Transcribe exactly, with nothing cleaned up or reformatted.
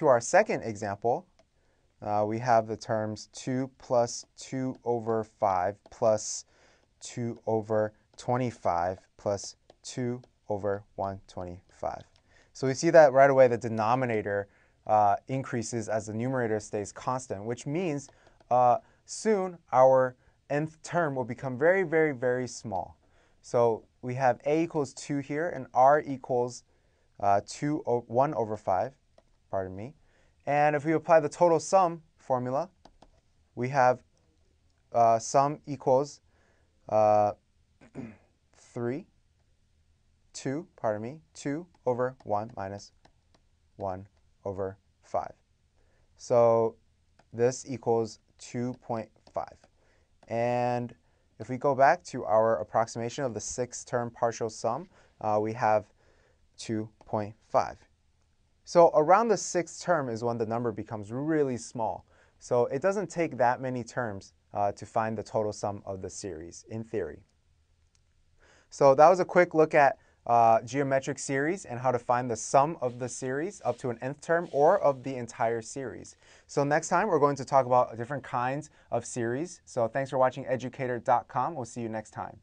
to our second example, uh, we have the terms two plus two over five plus two over twenty-five plus two over one hundred twenty-five. So we see that right away the denominator uh, increases as the numerator stays constant, which means uh, soon our nth term will become very, very, very small. So we have a equals two here, and r equals uh, two, one over five, pardon me. And if we apply the total sum formula, we have uh, sum equals uh, three, two, pardon me, two over one minus one over five. So this equals two point five. And if we go back to our approximation of the six-term partial sum, uh, we have two point five. So around the sixth term is when the number becomes really small. So it doesn't take that many terms uh, to find the total sum of the series, in theory. So that was a quick look at uh, geometric series and how to find the sum of the series up to an nth term or of the entire series. So next time we're going to talk about different kinds of series. So thanks for watching Educator dot com. We'll see you next time.